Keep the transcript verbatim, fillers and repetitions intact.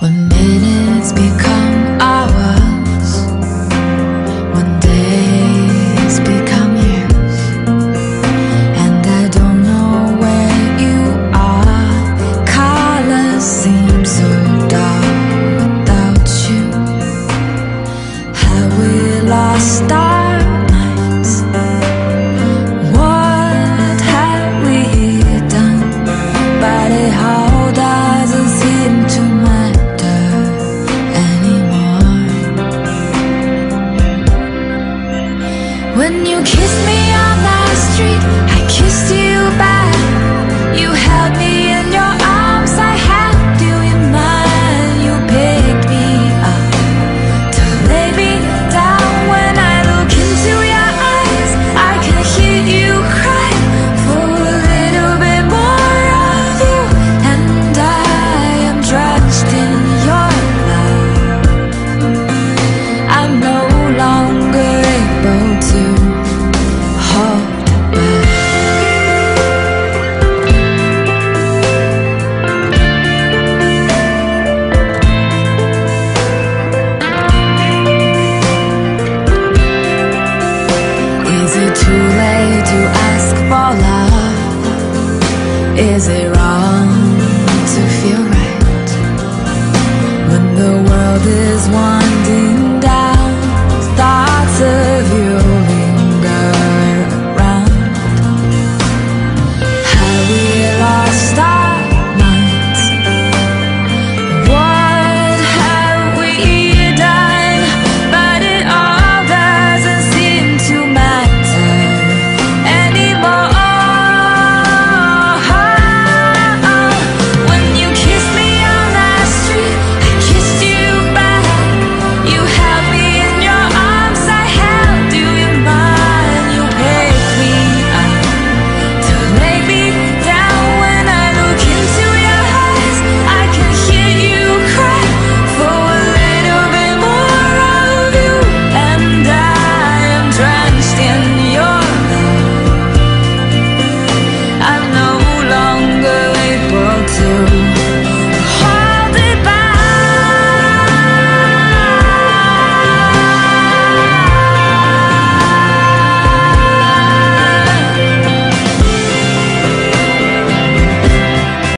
When minutes become